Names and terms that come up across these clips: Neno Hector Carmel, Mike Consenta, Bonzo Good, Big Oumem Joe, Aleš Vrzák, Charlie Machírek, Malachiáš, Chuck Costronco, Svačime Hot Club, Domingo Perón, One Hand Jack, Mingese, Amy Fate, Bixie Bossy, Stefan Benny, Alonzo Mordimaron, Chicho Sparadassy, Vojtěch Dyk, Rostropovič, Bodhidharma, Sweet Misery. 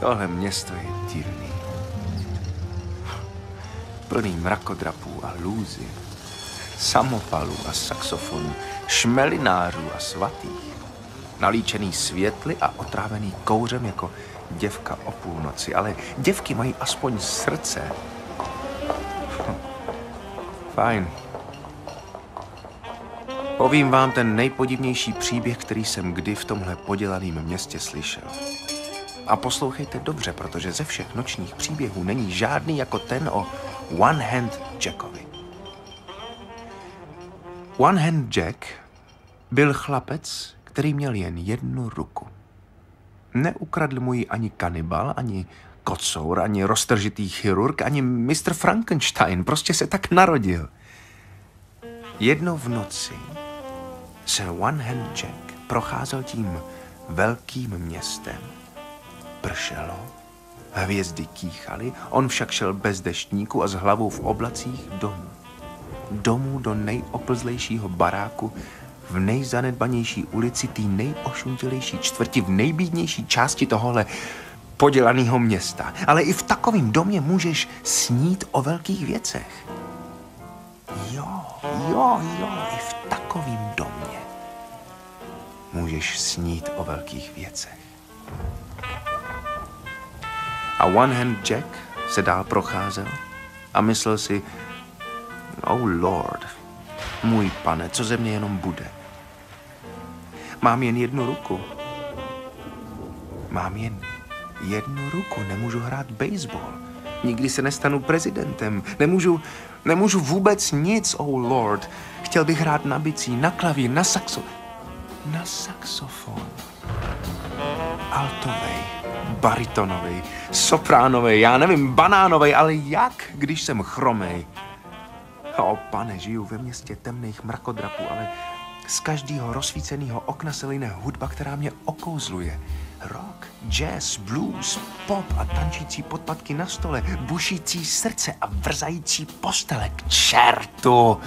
Tohle město je divný. Plný mrakodrapů a lůzy, samopalů a saxofonů, šmelinářů a svatých, nalíčený světly a otrávený kouřem jako děvka o půlnoci. Ale děvky mají aspoň srdce. Fajn. Povím vám ten nejpodivnější příběh, který jsem kdy v tomhle podělaném městě slyšel. A poslouchejte dobře, protože ze všech nočních příběhů není žádný jako ten o One Hand Jackovi. One Hand Jack byl chlapec, který měl jen jednu ruku. Neukradl mu ji ani kanibal, ani kocour, ani roztržitý chirurg, ani mistr Frankenstein. Prostě se tak narodil. Jednou v noci se One Hand Jack procházel tím velkým městem. Pršelo, hvězdy kýchaly, on však šel bez deštníku a s hlavou v oblacích domů. Domů do nejoplzlejšího baráku, v nejzanedbanější ulici, té nejošuntělejší čtvrti, v nejbídnější části tohohle podělaného města. Ale i v takovém domě můžeš snít o velkých věcech. Jo, i v takovém domě můžeš snít o velkých věcech. A One Hand Jack se dál procházel a myslel si, oh lord, můj pane, co ze mě jenom bude. Mám jen jednu ruku. Mám jen jednu ruku, nemůžu hrát baseball. Nikdy se nestanu prezidentem, nemůžu vůbec nic, oh lord. Chtěl bych hrát na bicí, na klavír, na saxofon. Altovej, baritonovej, sopránovej, já nevím, banánovej, ale jak, když jsem chromej? O pane, žiju ve městě temných mrakodrapů, ale z každého rozsvíceného okna se line hudba, která mě okouzluje. Rock, jazz, blues, pop a tančící podpatky na stole, bušící srdce a vrzající postele. K čertu!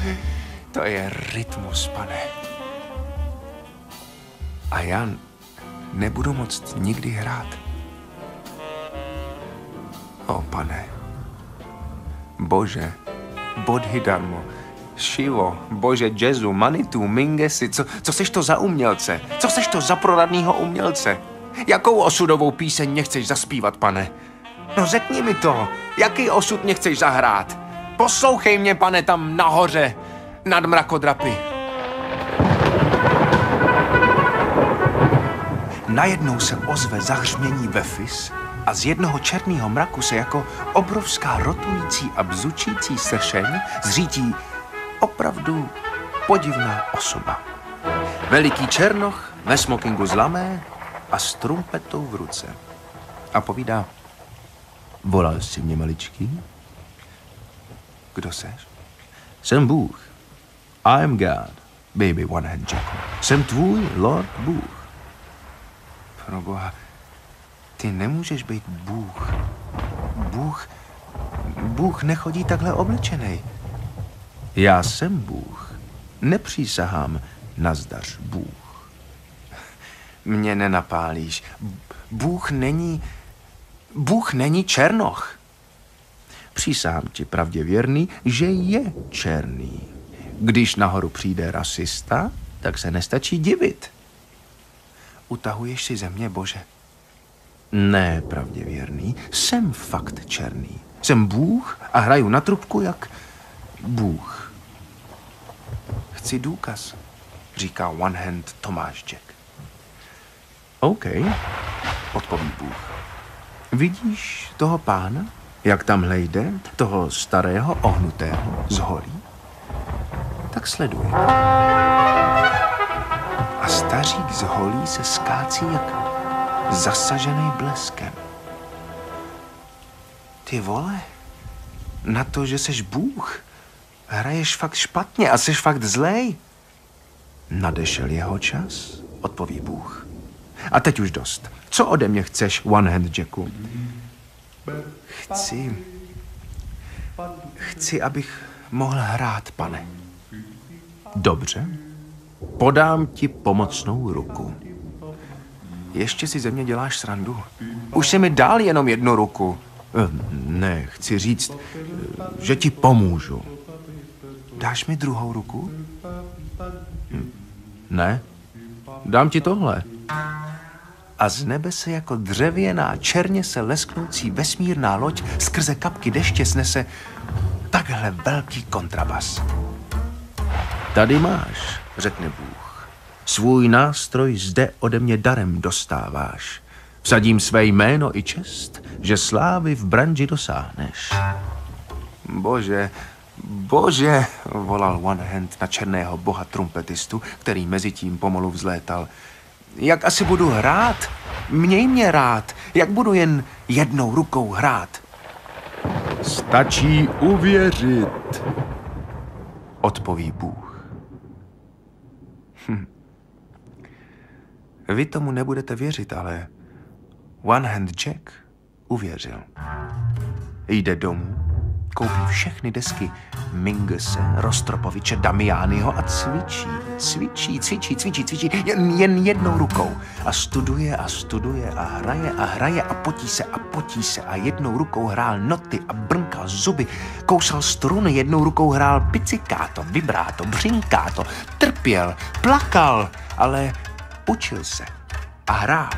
To je rytmus, pane. A já nebudu moct nikdy hrát. O pane, bože, bodhidharmo, Shivo, bože, jazzu, manitu, mingesi, co seš to za umělce? Co seš to za proradnýho umělce? Jakou osudovou píseň mě chceš zaspívat, pane? No řekni mi to, jaký osud mě chceš zahrát? Poslouchej mě, pane, tam nahoře, nad mrakodrapy. Najednou se ozve zahřmění ve fis a z jednoho černého mraku se jako obrovská rotující a bzučící sršeň zřítí opravdu podivná osoba. Veliký černoch ve smokingu z lamé a s trumpetou v ruce. A povídá, volal jsi mě, maličký? Kdo seš? Jsem Bůh. I am God, baby One Hand Jack. Jsem tvůj Lord Bůh. Proboha, ty nemůžeš být Bůh. Bůh nechodí takhle oblečený. Já jsem Bůh. Nepřísahám nazdař Bůh. Mě nenapálíš. Bůh není černoch. Přísahám ti, pravděvěrný, že je černý. Když nahoru přijde rasista, tak se nestačí divit. Utahuješ si ze mě, bože? Ne, pravděvěrný, jsem fakt černý. Jsem Bůh a hraju na trubku jak Bůh. Chci důkaz, říká One Hand Tomáš Jack. OK, odpoví Bůh. Vidíš toho pána, jak tamhle jde, toho starého, ohnutého, z holí? Tak sleduj. A stařík z holí se skácí jak zasažený bleskem. Ty vole, na to, že seš Bůh, hraješ fakt špatně a seš fakt zlej. Nadešel jeho čas, odpoví Bůh. A teď už dost. Co ode mě chceš, One Hand Jacku? Chci, abych mohl hrát, pane. Dobře. Podám ti pomocnou ruku. Ještě si ze mě děláš srandu? Už se mi dál jenom jednu ruku. Ne, chci říct, že ti pomůžu. Dáš mi druhou ruku? Ne, dám ti tohle. A z nebe se jako dřevěná, černě se lesknoucí vesmírná loď skrze kapky deště snese takhle velký kontrabas. Tady máš, řekne Bůh. Svůj nástroj zde ode mě darem dostáváš. Vsadím své jméno i čest, že slávy v branži dosáhneš. Bože, bože, volal One Hand na černého boha trumpetistu, který mezi tím pomalu vzlétal. Jak asi budu hrát? Měj mě rád. Jak budu jen jednou rukou hrát? Stačí uvěřit, odpoví Bůh. Vy tomu nebudete věřit, ale One Hand Jack uvěřil. Jde domů, koupí všechny desky Mingese, Rostropoviče, Damiányho a cvičí jen jednou rukou. A studuje a hraje a potí se a jednou rukou hrál noty a brnkal zuby, kousal struny, jednou rukou hrál pizzicato, vibrato, břinkato, trpěl, plakal, ale učil se a hrál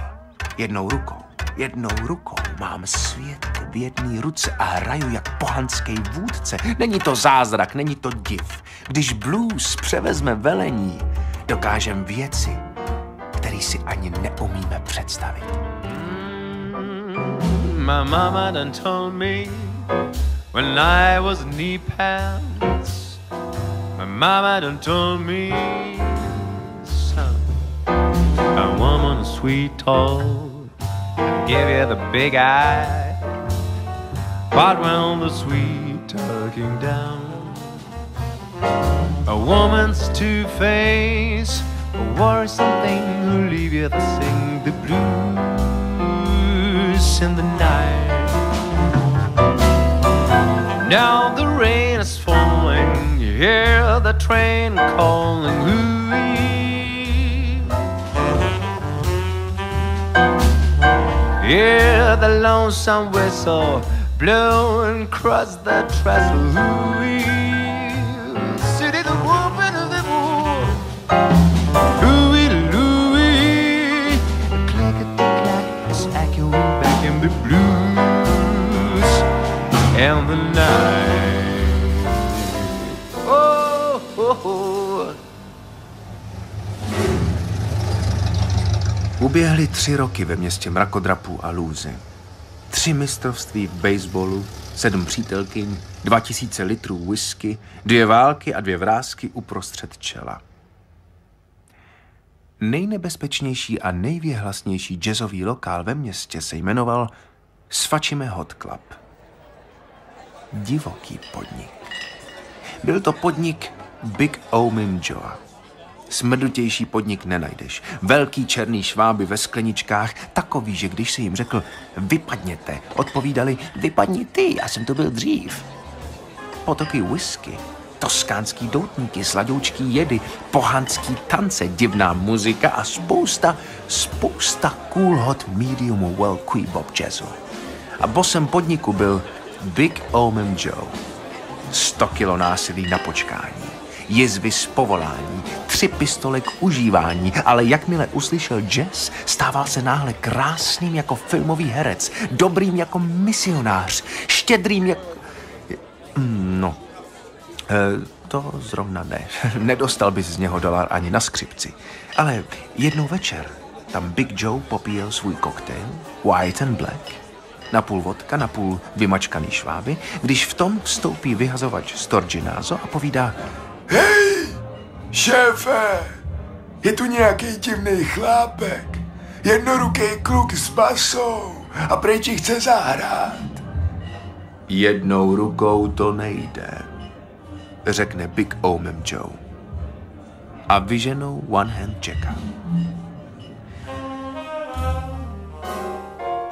jednou rukou. Jednou rukou mám svět v jedné ruce a hraju jak pohanský vůdce. Není to zázrak, není to div. Když blues převezme velení, dokážem věci, které si ani neumíme představit. My mama done told me when I was knee pants. My mama done told me, son, a woman sweet talk give you the big eye, but when the sweet talking down, a woman's two-face, a worrisome thing who leave you to sing the blues in the night. Now the rain is falling, you hear the train calling, ooh. Hear the lonesome whistle blowing across the trestle. Ooh-wee, city the whooping of the moon. Ooh-wee, ooh-wee, click-a-clack, it's echoing back in the blues and the night. Oh, ho, ho. Uběhly 3 roky ve městě mrakodrapů a lůzy. 3 mistrovství v baseballu, 7 přítelkyň, 2000 litrů whisky, 2 války a 2 vrásky uprostřed čela. Nejnebezpečnější a nejvěhlasnější jazzový lokál ve městě se jmenoval Svačime Hot Club. Divoký podnik. Byl to podnik Big Oumem Joea. Smrdutější podnik nenajdeš. Velký černý šváby ve skleničkách, takový, že když si jim řekl vypadněte, odpovídali vypadni ty, já jsem to byl dřív. Potoky whisky, toskánský doutníky, sladoučký jedy, pohanský tance, divná muzika a spousta cool hot medium well bebop jazzu. A bossem podniku byl Big Oumem Joe. 100 kilo násilí na počkání. Jizvy z povolání, 3 pistole k užívání, ale jakmile uslyšel jazz, stával se náhle krásným jako filmový herec, dobrým jako misionář, štědrým jako... No, to zrovna ne. Nedostal bys z něho dolar ani na skřipci. Ale jednou večer tam Big Joe popíjel svůj koktejl, White and Black, napůl vodka, napůl vymačkaný šváby, když v tom vstoupí vyhazovač Storginázo a povídá... Hej, šéfe, je tu nějaký divný chlápek, jednoruký kluk s basou a prej ti chce zahrát. Jednou rukou to nejde, řekne Big Oumem Joe. A vyženou One Hand Jacka.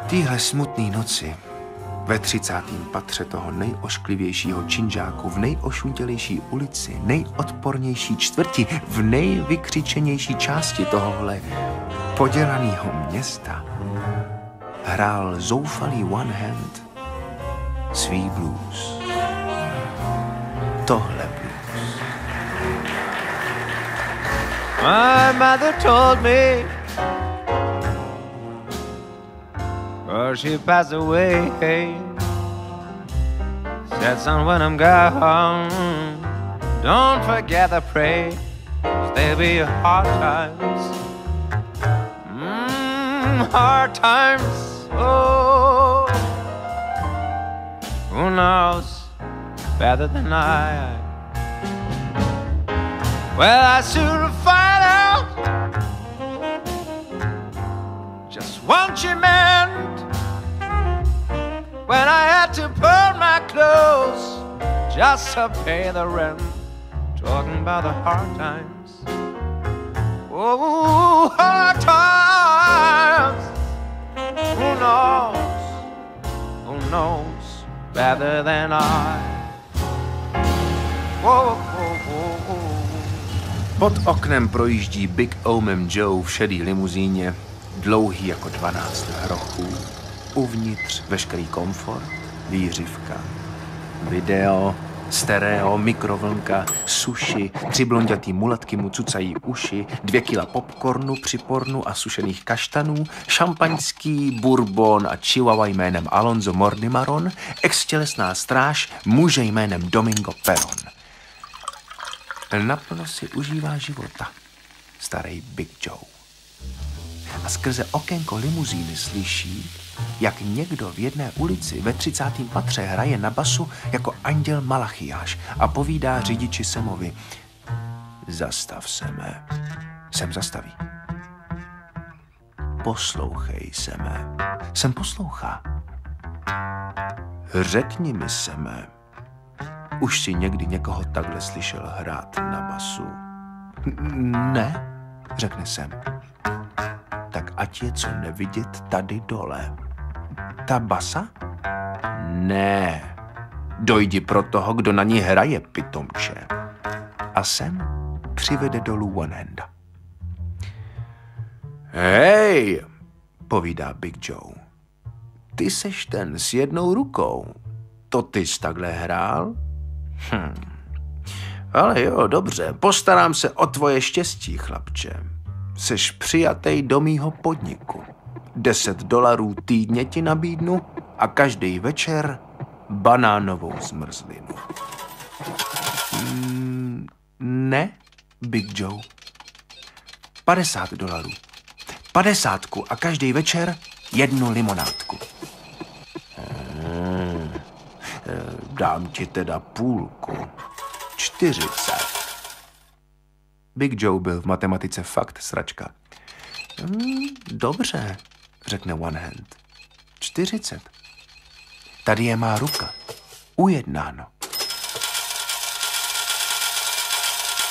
Týhle smutný noci Ve 30. patře toho nejošklivějšího činžáku, v nejošuntělejší ulici, nejodpornější čtvrti, v nejvykřičenější části tohohle podělaného města hrál zoufalý One Hand svý blues. Tohle blues. My mother told me, well, she passed away. Said, son, when I'm gone, don't forget the prayer. There'll be hard times, hard times. Oh, who knows better than I? Well, I should find out just what you meant when I had to burn my clothes just to pay the rent. Talking about the hard times. Oh, hard times. Who knows? Who knows better than I? Whoa, whoa, whoa, whoa. Pod oknem projíždí Big Oumem Joe v šedý limuzíně, dlouhý jako 12 hrochů, uvnitř veškerý komfort, výřivka, video, stereo, mikrovlnka, suši, 3 blondětý mulatky mu cucají uši, 2 kila popcornu, připornu a sušených kaštanů, šampaňský, bourbon a chihuahua jménem Alonzo Mordimaron, extělesná stráž, muže jménem Domingo Perón. Naplno si užívá života starý Big Joe. A skrze okénko limuzíny slyší, jak někdo v jedné ulici ve 30. patře hraje na basu jako anděl Malachiáš a povídá řidiči Semovi: zastav Seme. Sem zastaví. Poslouchej, Seme. Sem poslouchá. Řekni mi, Seme. Už si někdy někoho takhle slyšel hrát na basu? Ne, řekne Sem. Tak ať je co nevidět tady dole. Ta basa? Ne. Dojdi pro toho, kdo na ní hraje, pitomče. A Sem přivede dolů One Handa. Hej, povídá Big Joe. Ty seš ten s jednou rukou. To ty jsi takhle hrál? Ale jo, dobře, postarám se o tvoje štěstí, chlapče. Seš přijatej do mýho podniku. $10 týdně ti nabídnu a každý večer banánovou zmrzlinu. Ne, Big Joe. $50. 50 a každý večer 1 limonádku. Dám ti teda půlku. 40. Big Joe byl v matematice fakt sračka. Dobře, řekne One Hand. 40. Tady je má ruka. Ujednáno.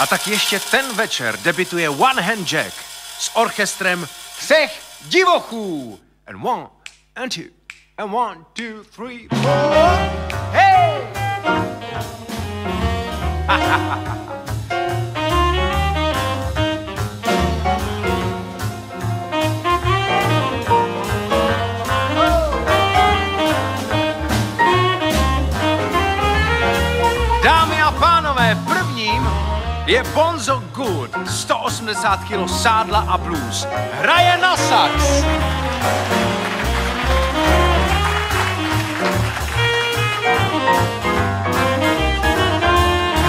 A tak ještě ten večer debituje One Hand Jack s orchestrem 3 divochů. And one, and two, and 1, 2, 3, 4. Hey! Dámy a pánové, prvním je Bonzo Good, 180 kg sádla a blues. Hraje na sax.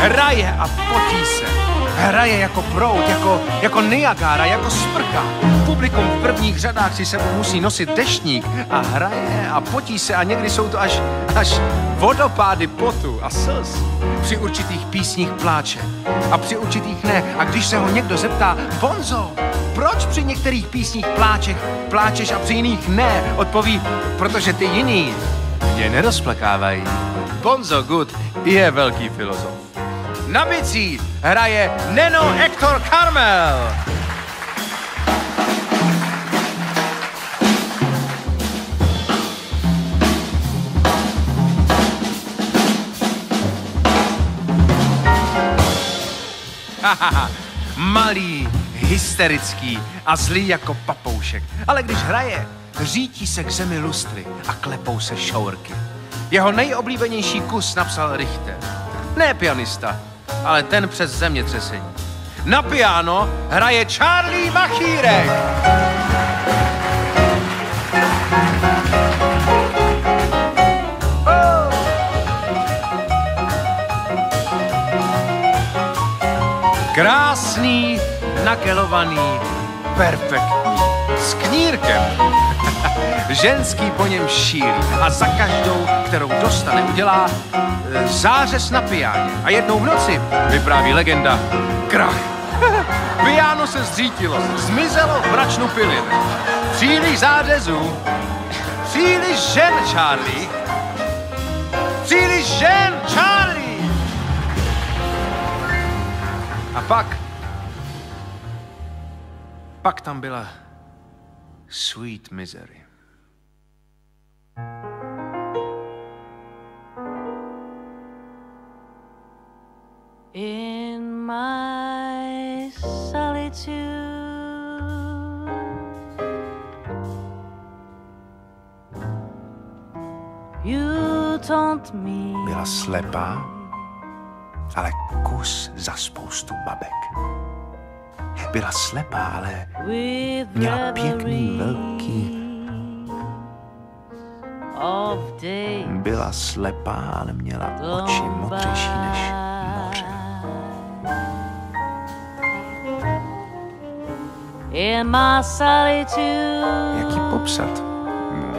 Hraje a potí se. Hraje jako proud, jako Niagara, jako sprcha. Publikum v prvních řadách si sebou musí nosit deštník a hraje a potí se a někdy jsou to až vodopády potu a slz. Při určitých písních pláče a při určitých ne. A když se ho někdo zeptá: Bonzo, proč při některých písních pláčeš a při jiných ne? Odpoví: protože ty jiný mě nerozplakávají. Bonzo Good je velký filozof. Na bicí hraje Neno Hector Carmel. Malý, hysterický a zlý jako papoušek. Ale když hraje, řítí se k zemi lustry a klepou se šourky. Jeho nejoblíbenější kus napsal Richter. Ne pianista, ale ten přes zemětřesení. Na piano hraje Charlie Machírek. Krásný, nakelovaný, perfektní, s knírkem. Ženský po něm šílí a za každou, kterou dostane, udělá zářez na piáně. A jednou v noci, vypráví legenda, krach. Piáno se zřítilo, zmizelo v mračnu pilin. Příliš zářezů, příliš žen, Charlie. Příliš žen, Charlie. A pak tam byla Sweet Misery. In my solitude, you taught me. Byla slepá, ale kus za spoustu babek. Byla slepá, ale měla pěkný velký. Byla slepá, ale měla oči modřejší než moře. Jak ji popsat? No,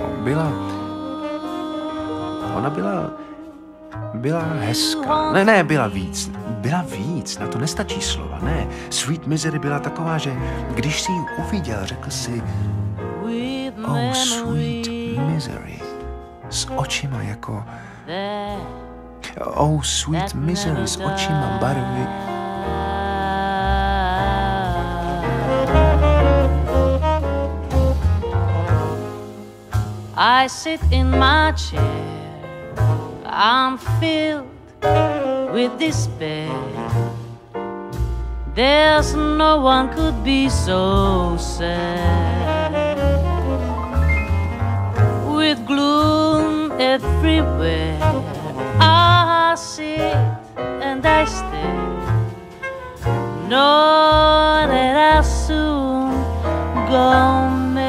Byla hezká. Ne, byla víc. Byla víc, na to nestačí slova, ne. Sweet Misery byla taková, že když si ji uviděl, řekl si Oh, Sweet Misery. S očima jako Oh, Sweet Misery, s očima barvy. I sit in my chair, I'm filled with despair. There's no one could be so sad. With gloom everywhere, I sit and I stare, know that I'll soon go mad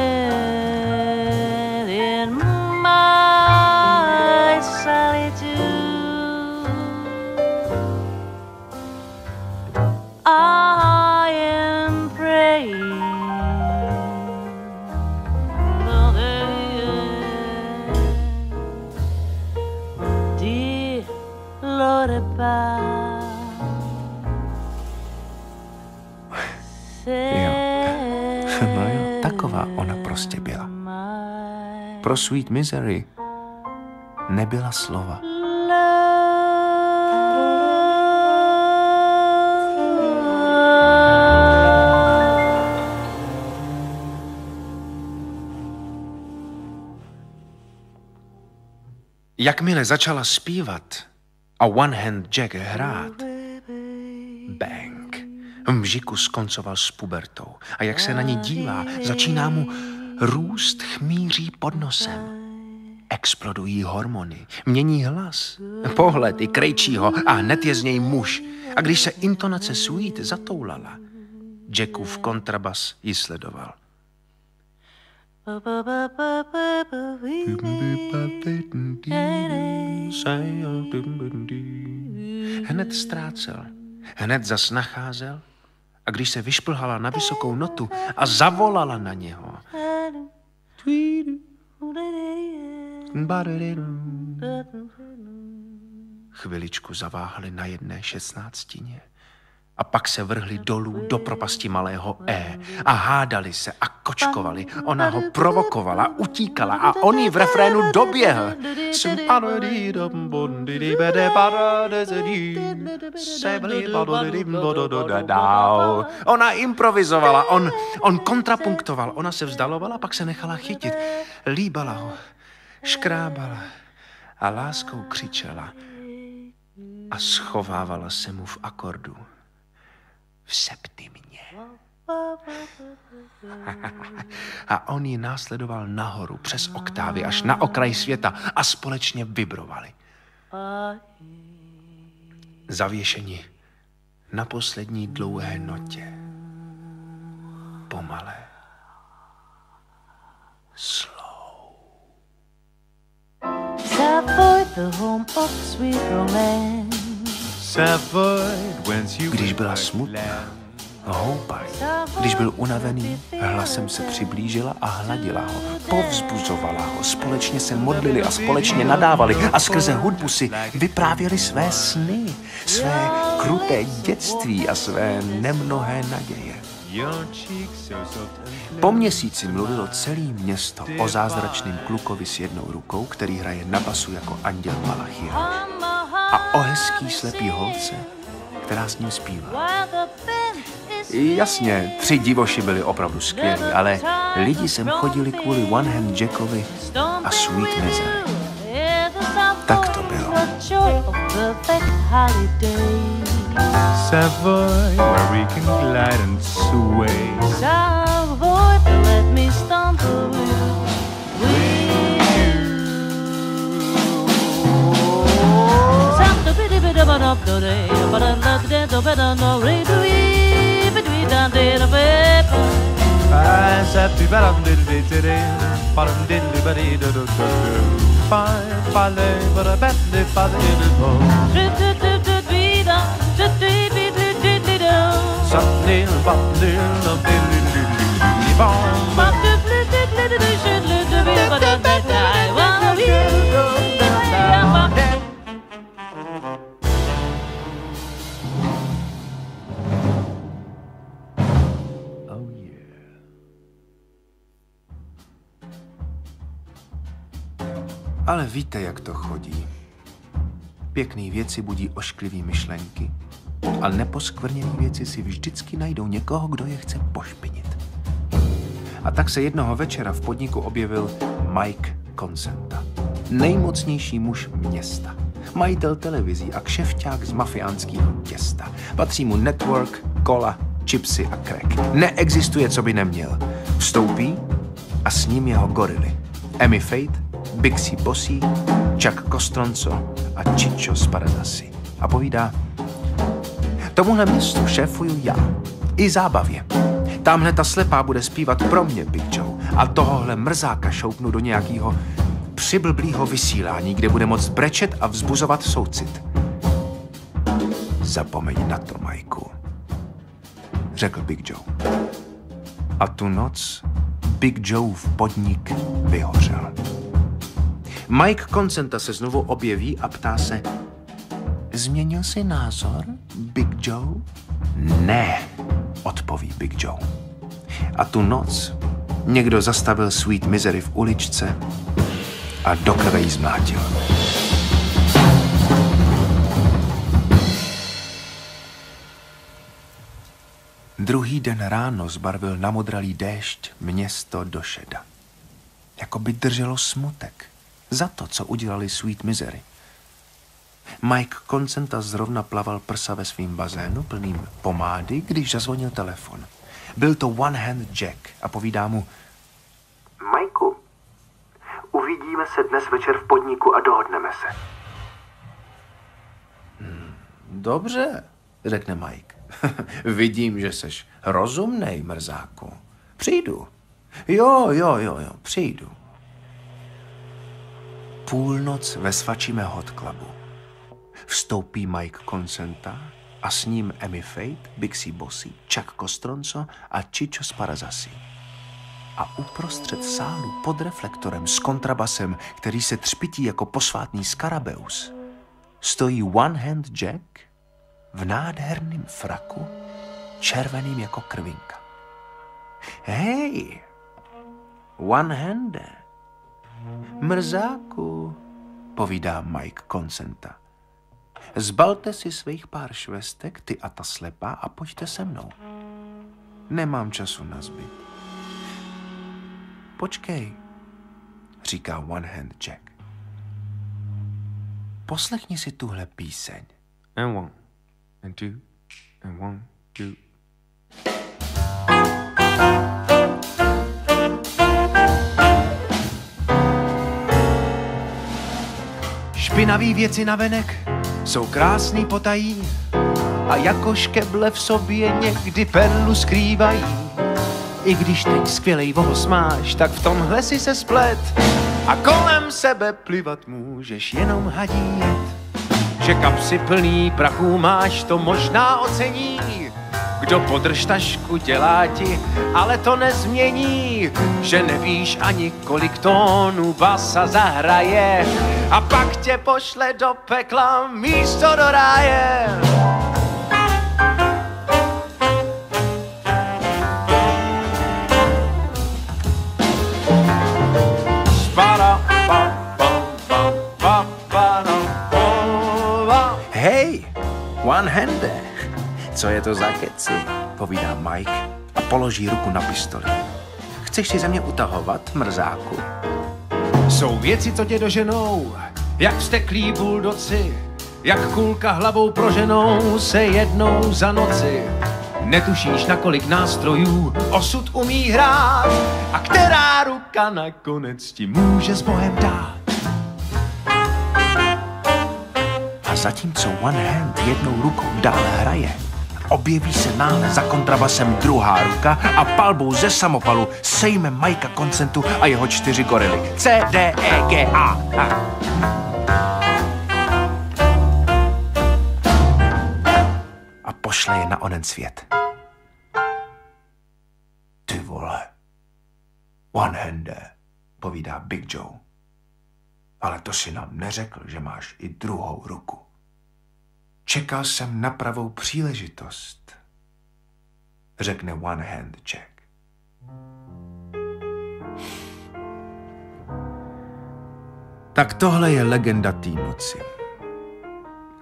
in my silence. I am praying. Dear Lord above, no jo, taková ona prostě byla. Pro Sweet Misery nebyla slova. Jakmile začala zpívat a One Hand Jack hrát, bang, mžiku skoncoval s pubertou a jak se na ně dívá, začíná mu růst chmíří pod nosem. Explodují hormony, mění hlas, pohled i krejčí ho a hned je z něj muž. A když se intonace Sweet zatoulala, Jackův kontrabas ji sledoval. Hned ztrácel, hned zas nacházel a když se vyšplhala na vysokou notu a zavolala na něho, chviličku zaváhli na jedné šestnáctině a pak se vrhli dolů do propasti malého E a hádali se a kočkovali. Ona ho provokovala, utíkala a on jí v refrénu doběhl. Ona improvizovala, on kontrapunktoval, ona se vzdalovala, pak se nechala chytit. Líbala ho, škrábala a láskou křičela a schovávala se mu v akordu. septi mě. A on ji následoval nahoru přes oktávy až na okraj světa a společně vibrovali. Zavěšeni na poslední dlouhé notě. Pomalé. Slow. Když byla smutná, houpala. Když byl unavený, hlasem se přiblížila a hladila ho, povzbuzovala ho, společně se modlili a společně nadávali a skrze hudbu si vyprávěli své sny, své kruté dětství a své nemnohé naděje. Po měsíci mluvilo celé město o zázračném klukovi s jednou rukou, který hraje na basu jako anděl Malachiáš, a o hezký slepý holce, která s ním zpívá. Jasně, 3 divoši byli opravdu skvělí, ale lidi sem chodili kvůli One Hand Jackovi a Sweet Misery. Tak to bylo. Savoy, where we can glide and sway. Savoy, let me stumble with you. Something pretty bit of an up today, but I love that the better no read between the day of paper. I said to better little today, but I'm diddly buddy to do. Fine, fine, but I bet the father in the home. Oh yeah. Ale víte, jak to chodí. Pěkné věci budí ošklivý myšlenky, ale neposkvrněné věci si vždycky najdou někoho, kdo je chce pošpinit. A tak se jednoho večera v podniku objevil Mike Consenta, nejmocnější muž města, majitel televizí a kšefťák z mafiánského těsta. Patří mu network, kola, chipsy a crack. Neexistuje, co by neměl. Vstoupí a s ním jeho gorily. Amy Fate, Bixie Bossy, Chuck Costronco a Chicho Sparadassy. A povídá: tomuhle městu šéfuju já. I zábavě. Tamhle ta slepá bude zpívat pro mě Big Joe a tohohle mrzáka šoupnu do nějakého přiblblýho vysílání, kde bude moc brečet a vzbuzovat soucit. Zapomeň na to, Majku, řekl Big Joe. A tu noc Big Joe v podnik vyhořel. Mike Consenta se znovu objeví a ptá se: změnil si názor, Big Joe? Ne, odpoví Big Joe. A tu noc někdo zastavil Sweet Misery v uličce a do krve jí zmlátil. Druhý den ráno zbarvil namodralý déšť město do šeda. Jako by drželo smutek za to, co udělali Sweet Misery. Mike Consenta zrovna plaval prsa ve svým bazénu plným pomády, když zazvonil telefon. Byl to One Hand Jack a povídá mu: Majku, uvidíme se dnes večer v podniku a dohodneme se. Dobře, řekne Mike. Vidím, že seš rozumnej, mrzáku. Přijdu. Jo, přijdu. Půlnoc ve Svačime Hot Clubu. Vstoupí Mike Consenta a s ním Amy Fate, Bixie Bossy, Chuck Costronco a Chicho Sparadassy. A uprostřed sálu pod reflektorem s kontrabasem, který se třpití jako posvátný skarabeus, stojí One Hand Jack v nádherném fraku, červeným jako krvinka. Hej, One Hande, mrzáku, povídá Mike Consenta. Zbalte si svých pár švestek, ty a ta slepá, a pojďte se mnou. Nemám času na zbyt. Počkej, říká One Hand Jack. Poslechni si tuhle píseň. And one, and two, and one, two, Špinavý věci navenek jsou krásný potají a jako škeble v sobě někdy perlu skrývají. I když teď skvělej vohos máš, tak v tomhle si se splet a kolem sebe plivat můžeš jenom hadíjet. Že kapsy plný prachů máš, to možná ocení. Kdo podrž tašku, dělá ti, ale to nezmění. Že nevíš ani, kolik tónů basa zahraje a pak tě pošle do pekla místo do ráje. Hej, One Hand, co je to za keci, povídá Mike a položí ruku na pistoli. Chceš si ze mě utahovat, mrzáku? Jsou věci, co tě doženou, jak vzteklí buldoci, jak kulka hlavou proženou se jednou za noci. Netušíš, na kolik nástrojů osud umí hrát a která ruka nakonec ti může s Bohem dát. A zatímco One Hand jednou rukou dále hraje, objeví se náhle za kontrabasem druhá ruka a palbou ze samopalu sejme Mikea Consentu a jeho 4 gorily. C, D, E, G, A. A pošle je na onen svět. Ty vole, One Hande, povídá Big Joe. Ale to si nám neřekl, že máš i druhou ruku. Čekal jsem na pravou příležitost, řekne One Hand Jack. Tak tohle je legenda té noci.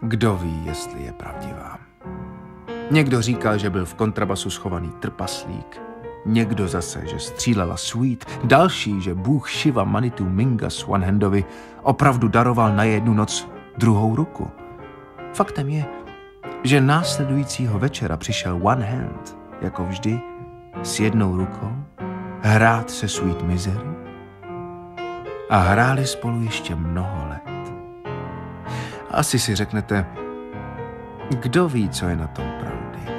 Kdo ví, jestli je pravdivá. Někdo říkal, že byl v kontrabasu schovaný trpaslík, někdo zase, že střílela Sweet, další, že bůh Shiva Manitu Minga One Handovi opravdu daroval na jednu noc druhou ruku. Faktem je, že následujícího večera přišel One Hand, jako vždy, s jednou rukou, hrát se Sweet Misery a hráli spolu ještě mnoho let. Asi si řeknete, kdo ví, co je na tom pravdy.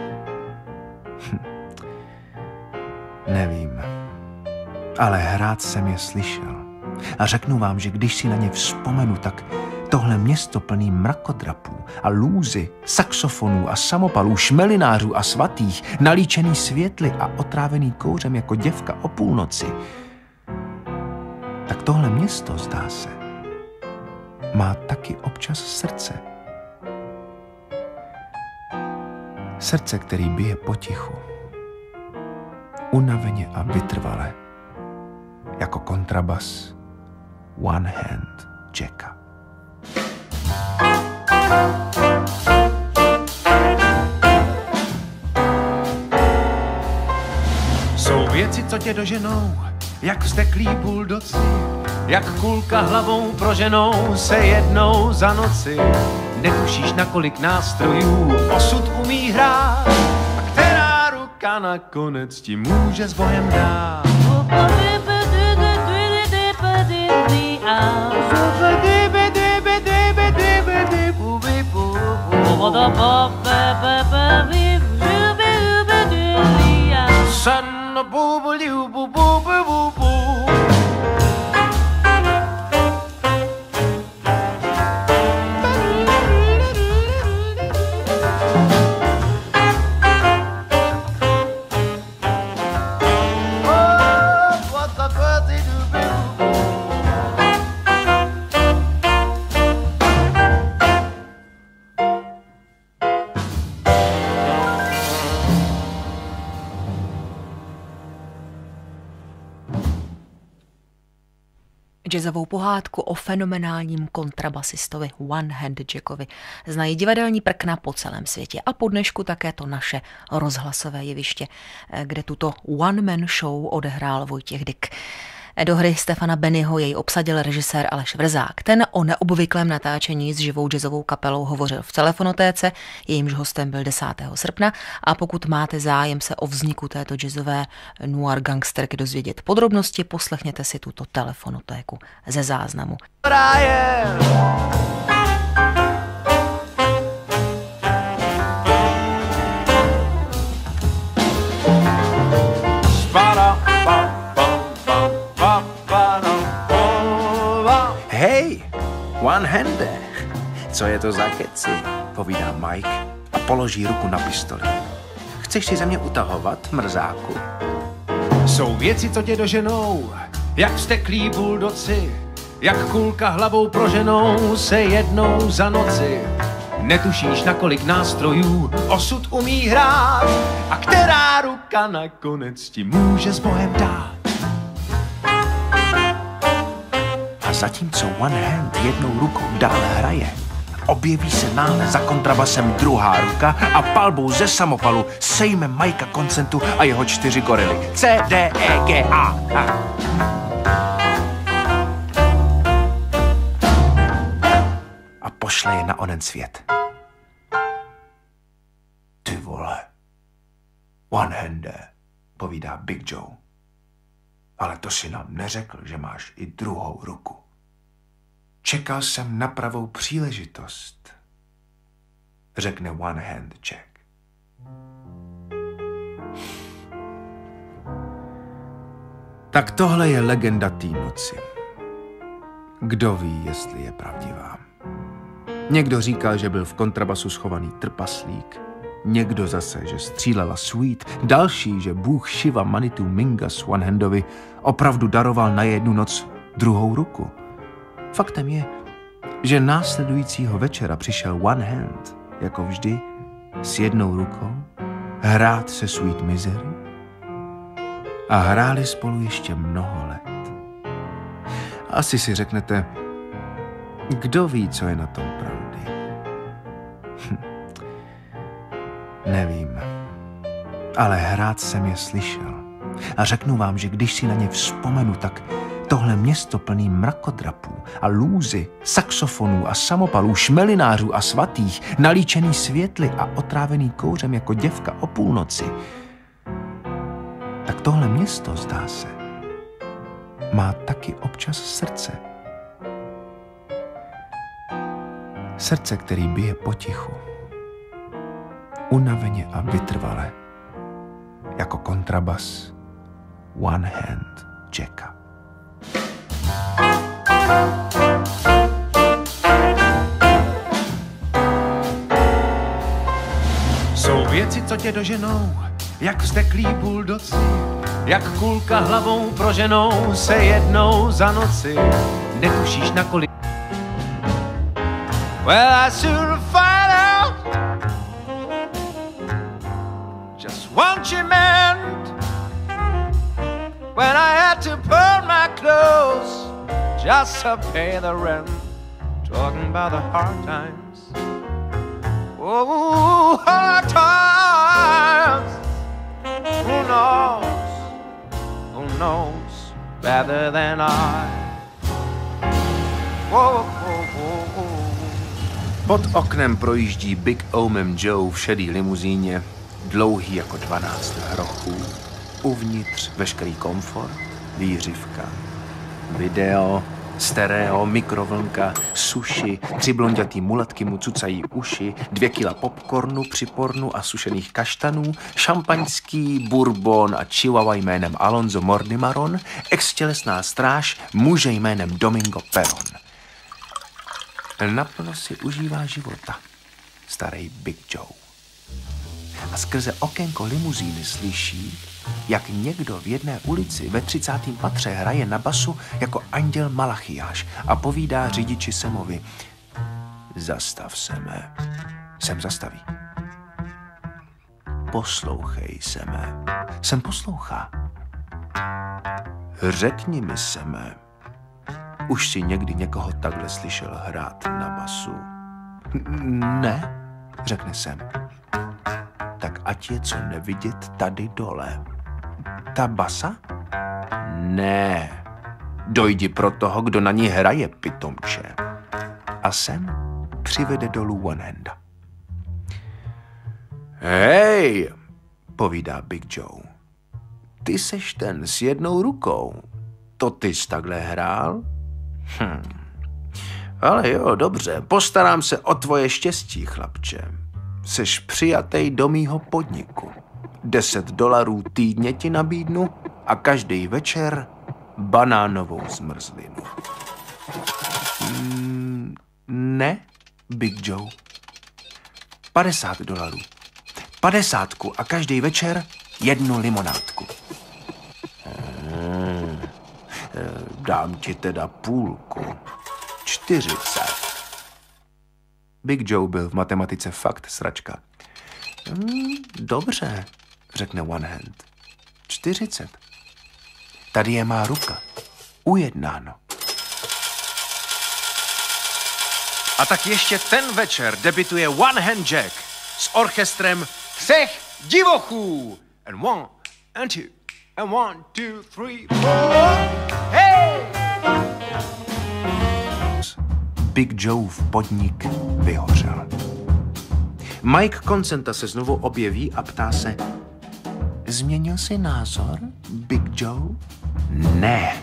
Nevím, ale hrát jsem je slyšel a řeknu vám, že když si na ně vzpomenu, tak tohle město plný mrakodrapů a lůzy, saxofonů a samopalů, šmelinářů a svatých, nalíčený světly a otrávený kouřem jako děvka o půlnoci, tak tohle město, zdá se, má taky občas srdce. Srdce, který bije potichu, unaveně a vytrvale, jako kontrabas One Hand Jacka. Jsou věci, co tě doženou, jak vzteklí buldoci, jak kulka hlavou proženou se jednou za noci. Netušíš, na kolik nástrojů osud umí hrát a která ruka nakonec ti může s Bohem dát. Jazzovou pohádku o fenomenálním kontrabasistovi One Hand Jackovi znají divadelní prkna po celém světě a po dnešku také to naše rozhlasové jeviště, kde tuto one man show odehrál Vojtěch Dyk. Do hry Stefana Bennyho jej obsadil režisér Aleš Vrzák. Ten o neobvyklém natáčení s živou jazzovou kapelou hovořil v telefonotéce, jejímž hostem byl 10. srpna a pokud máte zájem se o vzniku této jazzové noir gangsterky dozvědět podrobnosti, poslechněte si tuto telefonotéku ze záznamu. Hej, One Hand, co je to za keci, povídá Mike a položí ruku na pistoli. Chceš si ze mě utahovat, mrzáku? Jsou věci, co tě doženou, jak vzteklí buldoci, jak kulka hlavou proženou se jednou za noci. Netušíš, na kolik nástrojů osud umí hrát a která ruka nakonec ti může s Bohem dát. A zatímco One Hand jednou rukou dále hraje, objeví se náhle za kontrabasem druhá ruka a palbou ze samopalu sejme Mikea Consentu a jeho 4 gorily. C, D, E, G, A. A pošle je na onen svět. Ty vole, One Hand, povídá Big Joe. Ale to si nám neřekl, že máš i druhou ruku. Čekal jsem na pravou příležitost, řekne One Hand Jack. Tak tohle je legenda té noci. Kdo ví, jestli je pravdivá. Někdo říkal, že byl v kontrabasu schovaný trpaslík, někdo zase, že střílela Sweet, další, že bůh Shiva Manitu Minga One Handovi opravdu daroval na jednu noc druhou ruku. Faktem je, že následujícího večera přišel One Hand, jako vždy, s jednou rukou, hrát se Sweet Misery a hráli spolu ještě mnoho let. Asi si řeknete, kdo ví, co je na tom pravdy. Nevím, ale hrát jsem je slyšel a řeknu vám, že když si na ně vzpomenu, tak tohle město plný mrakodrapů a lůzy, saxofonů a samopalů, šmelinářů a svatých, nalíčený světly a otrávený kouřem jako děvka o půlnoci, tak tohle město, zdá se, má taky občas srdce. Srdce, který bije potichu, unaveně a vytrvale, jako kontrabas One Hand Jacka. Jsou věci, co tě doženou, jak vzteklí buldoci, jak kulka hlavou proženou se jednou za noci. Netušíš, na kolik. Well, I should find out just what you meant when I had to burn my clothes just to pay the rent. Talking about the hard times. Oh, hard times. Who knows? Who knows better than I? Whoa, whoa, whoa, whoa. Pod oknem projíždí Big Oumem Joe v šedý limuzíně, dlouhý jako 12 hrochů. Uvnitř veškerý komfort, výřivka, video, stereo, mikrovlnka, suši, 3 blondětý mulatky mu cucají uši, 2 kila popcornu, připornu a sušených kaštanů, šampaňský, bourbon a chihuahua jménem Alonzo Mordimaron, extělesná stráž, muže jménem Domingo Perón. Naplno si užívá života starý Big Joe. A skrze okénko limuzíny slyší, jak někdo v jedné ulici ve 30. patře hraje na basu jako anděl Malachiáš a povídá řidiči Semovi: zastav Seme. Sem zastaví. Poslouchej, Seme. Sem poslouchá. Řekni mi, Seme. Už si někdy někoho takhle slyšel hrát na basu? Ne, řekne Sem. Tak ať je co nevidět tady dole. Ta basa? Ne, Dojdi pro toho, kdo na ní hraje, pitomče. A sem přivede dolů One Handa. Hej, povídá Big Joe. Ty seš ten s jednou rukou. To ty jsi takhle hrál? Ale jo, dobře, postarám se o tvoje štěstí, chlapče. Seš přijatej do mýho podniku. $10 týdně ti nabídnu a každý večer banánovou zmrzlinu. Ne, Big Joe. $50. 50 a každý večer 1 limonádku. Dám ti teda půlku. 40. Big Joe byl v matematice fakt sračka. Dobře, řekne One Hand. 40. Tady je má ruka. Ujednáno. A tak ještě ten večer debituje One Hand Jack s orchestrem 3 divochů. And one, and two, and 1, 2, 3, 4. Hey! Big Joe v podnik vyhořel. Mike Consenta se znovu objeví a ptá se: změnil si názor, Big Joe? Ne,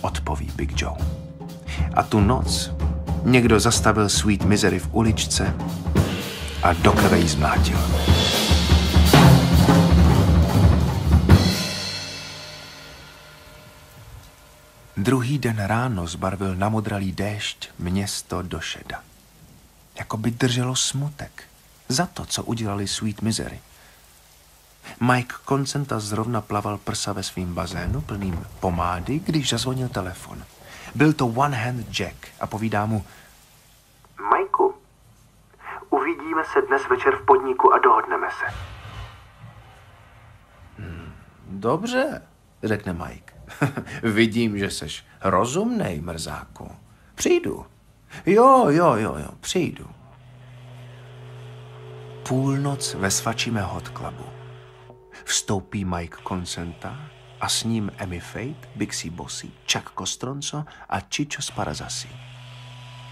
odpoví Big Joe. A tu noc někdo zastavil Sweet Misery v uličce a do krve jí zmlátil. Druhý den ráno zbarvil namodralý déšť město do šeda. Jako by drželo smutek za to, co udělali Sweet Misery. Mike Consenta zrovna plaval prsa ve svým bazénu plným pomády, když zazvonil telefon. Byl to One Hand Jack a povídá mu: Majku, uvidíme se dnes večer v podniku a dohodneme se. Dobře, řekne Mike. Vidím, že seš rozumnej, mrzáku. Přijdu. Jo, přijdu. Půlnoc ve Svačime Hot Clubu. Vstoupí Mike Consenta a s ním Amy Fate, Bixie Bossy, Chuck Costronco a Chicho Sparadassy.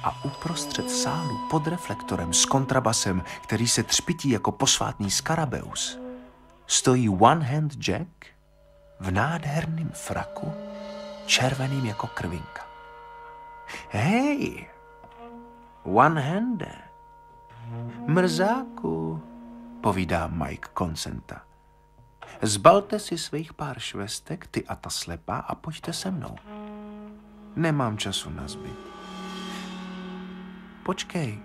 A uprostřed sálu pod reflektorem s kontrabasem, který se třpití jako posvátný skarabeus, stojí One Hand Jack v nádherném fraku, červeným jako krvinka. Hej, One Hande, mrzáku, povídá Mike Consenta. Zbalte si svých pár švestek, ty a ta slepá, a pojďte se mnou. Nemám času na zbyt. Počkej,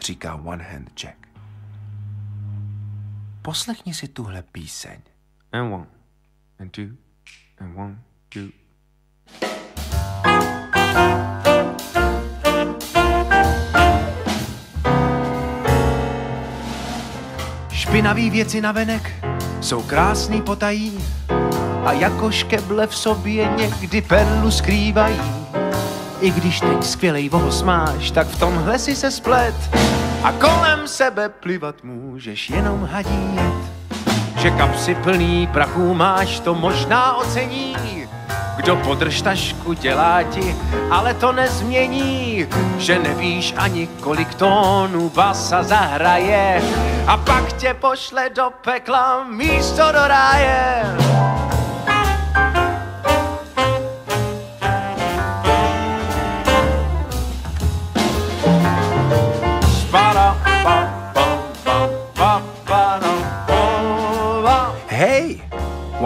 říká One Hand Jack. Poslechni si tuhle píseň. And two, and 1, 2. Špinavý věci navenek jsou krásný potají a jako škeble v sobě někdy perlu skrývají. I když teď skvělej vohos máš, tak v tomhle si se splet a kolem sebe plivat můžeš jenom hadí jet. Že kapsy plný prachů máš, to možná ocení. Kdo podrž tašku, dělá ti, ale to nezmění. Že nevíš ani, kolik tónů basa zahraje a pak tě pošle do pekla místo do ráje.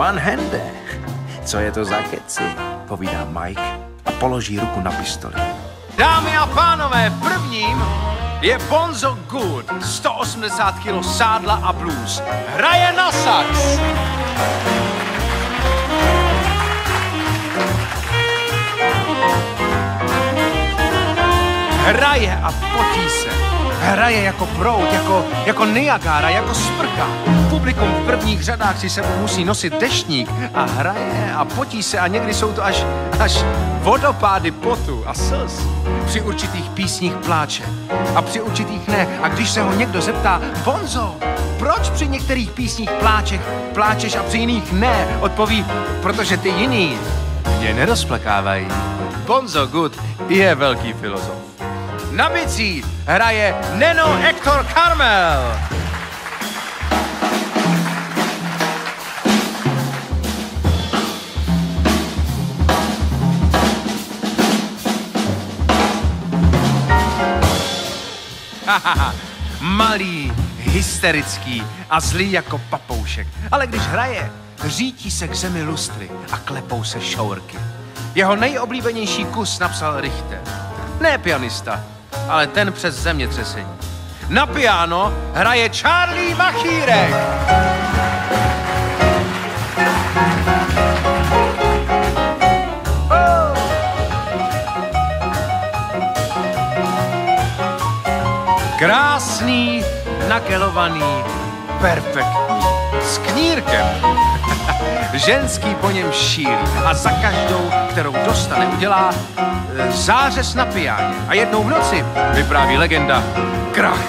One Hande, co je to za keci, povídá Mike a položí ruku na pistoli. Dámy a pánové, prvním je Bonzo Good, 180 kg sádla a blues. Hraje na sax. Hraje a potí se. Hraje jako proud, jako Niagara, jako sprcha. Publikum v prvních řadách si sebou musí nosit deštník a hraje a potí se a někdy jsou to až vodopády potu a slz. Při určitých písních pláče a při určitých ne. A když se ho někdo zeptá: Bonzo, proč při některých písních pláčech pláčeš a při jiných ne? Odpoví: protože ty jiný tě nerozplakávají. Bonzo Good je velký filozof. Na bicí hraje Neno Hector Carmel. Malý, hysterický a zlý jako papoušek. Ale když hraje, řítí se k zemi lustry a klepou se šourky. Jeho nejoblíbenější kus napsal Richter. Ne pianista, ale ten přes zemětřesení. Na piano hraje Charlie Machírek. Krásný, nakelovaný, perfektní, s knírkem. Ženský po něm šílí a za každou, kterou dostane, udělá zářez na piáně. A jednou v noci, vypráví legenda, krach.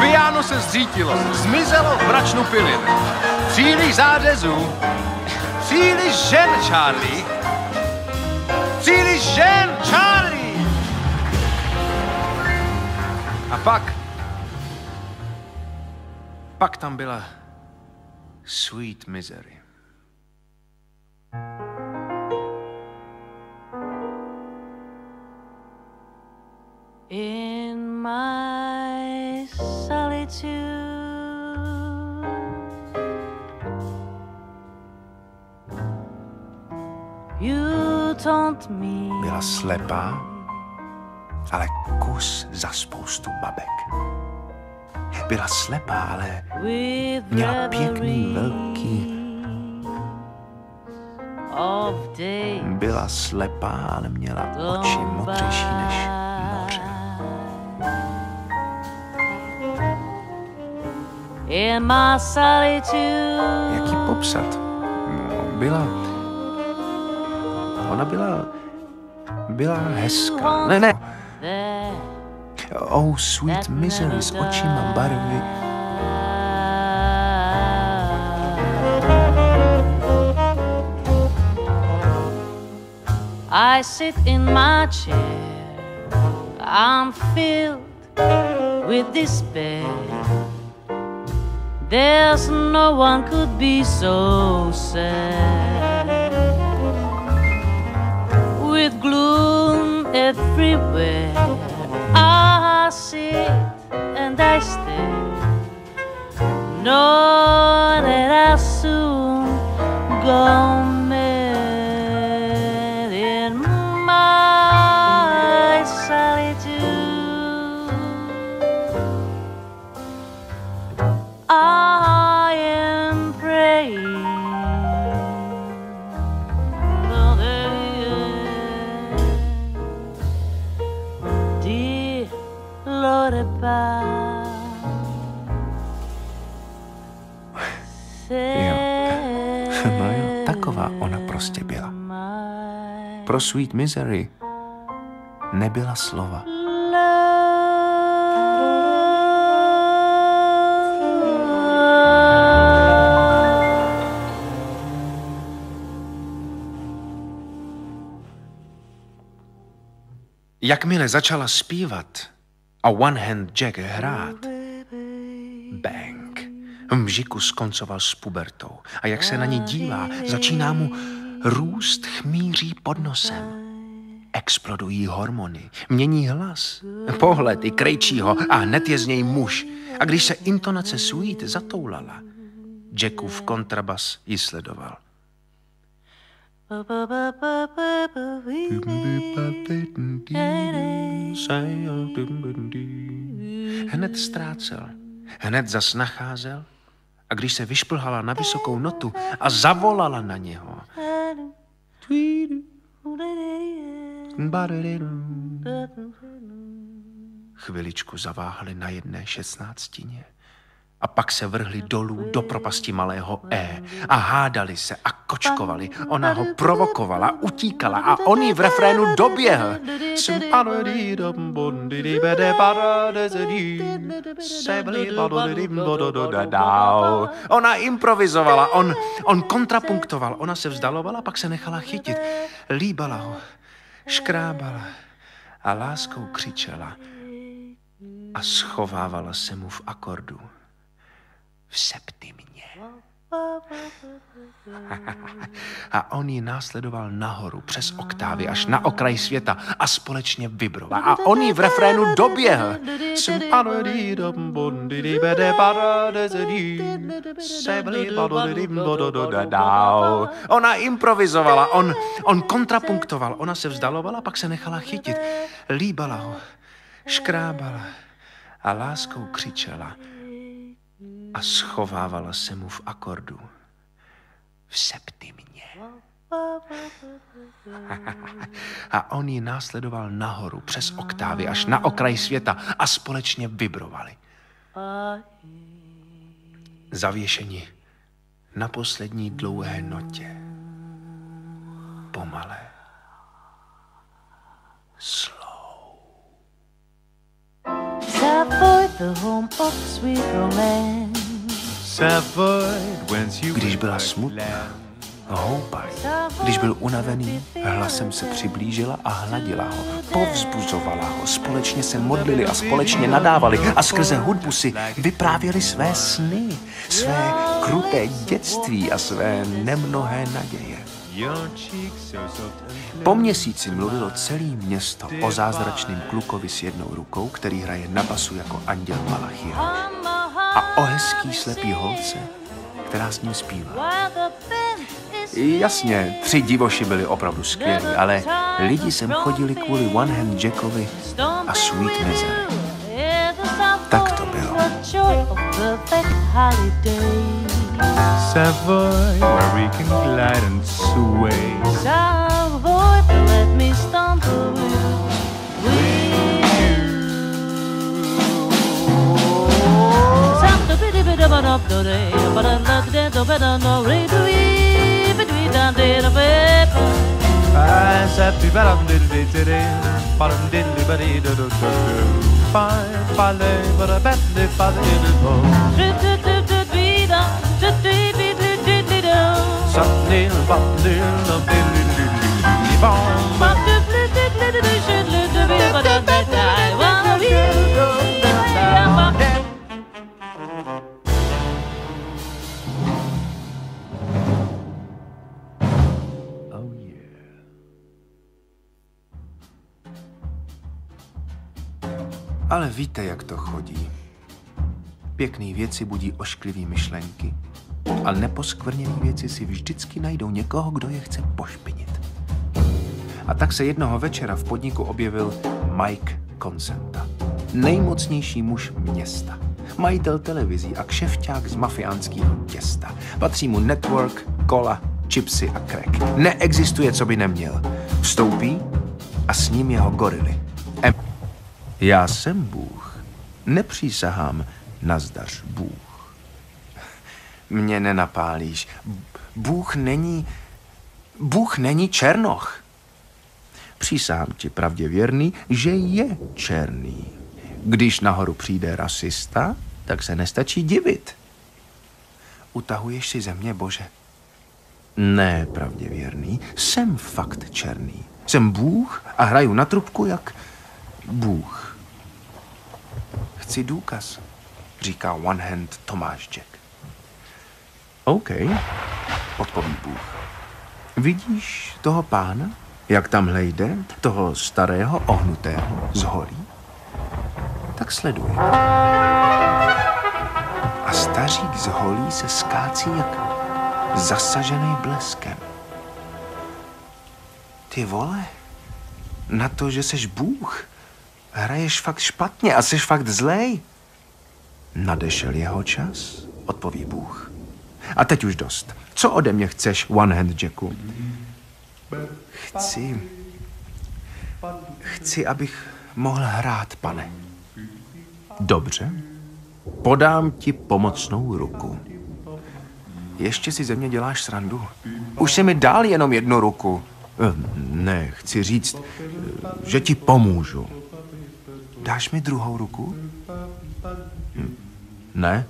Piáno se zřítilo, zmizelo v mračnu pilin. Příliš zářezů, příliš žen, Charlie. Příliš žen, Charlie. A pak tam byla Sweet Misery. In my solitude, you taught me. Byla slepá, ale kus za spoustu babek. Byla slepá, ale měla pěkný velký... Byla slepá, ale měla oči modřejší než moře. Jak ji popsat? No, Ona byla hezká. Ne. Oh, Sweet Misery s očima barvy. I sit in my chair, I'm filled with despair. There's no one could be so sad. With gloom everywhere, I sit and I stare, knowing that I'll soon go mad in my solitude. I am praying. No jo, taková ona prostě byla. Pro Sweet Misery nebyla slova. Jakmile začala zpívat a One Hand Jack hrát, bang, mžiku skoncoval s pubertou a jak se na ně dívá, začíná mu růst chmíří pod nosem. Explodují hormony, mění hlas, pohled i krejčí ho a hned je z něj muž. A když se intonace Sweet zatoulala, Jackův kontrabas ji sledoval. Hned ztrácel, hned zas nacházel, a když se vyšplhala na vysokou notu a zavolala na něho, chviličku zaváhali na jedné šestnáctině a pak se vrhli dolů do propasti malého E a hádali se a kočkovali. Ona ho provokovala, utíkala a on jí v refrénu doběhl. Ona improvizovala, on kontrapunktoval, ona se vzdalovala, pak se nechala chytit. Líbala ho, škrábala a láskou křičela a schovávala se mu v akordu. V septimě. A on ji následoval nahoru přes oktávy až na okraj světa a společně vibroval. A on ji v refrénu doběhl. Ona improvizovala, on kontrapunktoval, ona se vzdalovala, pak se nechala chytit. Líbala ho, škrábala a láskou křičela a schovávala se mu v akordu. V septimě. A on ji následoval nahoru přes oktávy až na okraj světa a společně vibrovali. Zavěšeni na poslední dlouhé notě. Pomalé. Slow. Když byla smutná, houpala. Když byl unavený, hlasem se přiblížila a hladila ho, povzbuzovala ho, společně se modlili a společně nadávali a skrze hudbu si vyprávěli své sny, své kruté dětství a své nemnohé naděje. Po měsíci mluvilo celé město o zázračném klukovi s jednou rukou, který hraje na basu jako anděl Malachiel, a o hezký slepý holce, která s ním zpívá. Jasně, 3 divoši byli opravdu skvělí, ale lidi sem chodili kvůli One Hand Jackovi a Sweet Misery. Tak to bylo. Savoy, where we can glide and sway. Savoy, but let me stumble with you. Something pretty bit of an up today, but I'm not dead or better, no rebuild between the dead of paper. I said, be better today, but I'm dead, but it doesn't fine, ballet, but I bet they find it all. Oh yeah. Ale víte, jak to chodí. Pěkný věci budí ošklivý myšlenky. A neposkvrněné věci si vždycky najdou někoho, kdo je chce pošpinit. A tak se jednoho večera v podniku objevil Mike Consenta, nejmocnější muž města, majitel televizí a kšefťák z mafiánského těsta. Patří mu network, kola, chipsy a crack. Neexistuje, co by neměl. Vstoupí a s ním jeho gorily. Já jsem Bůh, nepřísahám, nazdař Bůh. Mě nenapálíš. Bůh není černoch. Přísahám ti pravděvěrný, že je černý. Když nahoru přijde rasista, tak se nestačí divit. Utahuješ si ze mě, Bože. Ne, pravděvěrný, jsem fakt černý. Jsem Bůh a hraju na trubku jak Bůh. Chci důkaz, říká One Hand Tomáš Jack. OK, odpoví Bůh. Vidíš toho pána, jak tamhle jde, toho starého, ohnutého, z holí? Tak sleduj. A stařík z holí se skácí jak zasažený bleskem. Ty vole, na to, že seš Bůh, hraješ fakt špatně a seš fakt zlej. Nadešel jeho čas, odpoví Bůh. A teď už dost. Co ode mě chceš, One Hand Jacku? Chci, abych mohl hrát, pane. Dobře, Podám ti pomocnou ruku. Ještě si ze mě děláš srandu? Už jsi mi dal jenom jednu ruku. Ne, chci říct, že ti pomůžu. Dáš mi druhou ruku? Ne,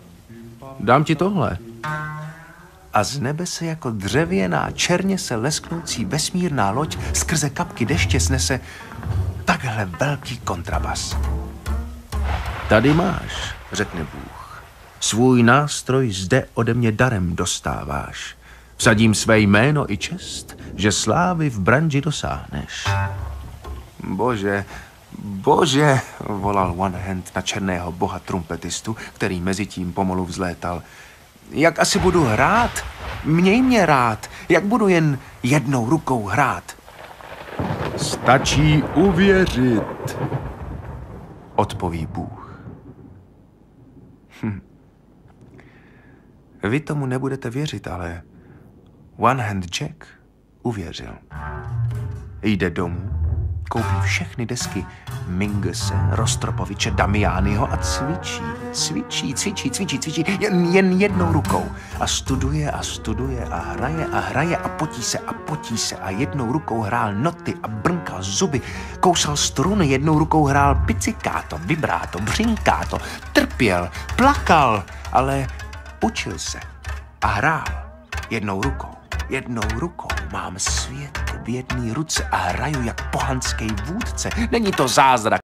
dám ti tohle. A z nebe se jako dřevěná, černě se lesknoucí vesmírná loď skrze kapky deště snese takhle velký kontrabas. Tady máš, řekne Bůh. Svůj nástroj zde ode mě darem dostáváš. Vsadím své jméno i čest, že slávy v branži dosáhneš. Bože, bože, volal One Hand na černého boha trumpetistu, který mezitím pomalu vzlétal. Jak asi budu hrát? Měj mě rád. Jak budu jen jednou rukou hrát? Stačí uvěřit, odpoví Bůh. Vy tomu nebudete věřit, ale One Hand Jack uvěřil. Jde domů, koupí všechny desky Mingese, Rostropoviče, Damiányho a cvičí jen jednou rukou. A studuje a hraje a potí se a jednou rukou hrál noty a brnkal zuby, kousal struny, jednou rukou hrál pizzicato, vibrato, břinkato, trpěl, plakal, ale učil se a hrál jednou rukou. Jednou rukou mám svět v jedné ruce a hraju jak pohanský vůdce. Není to zázrak.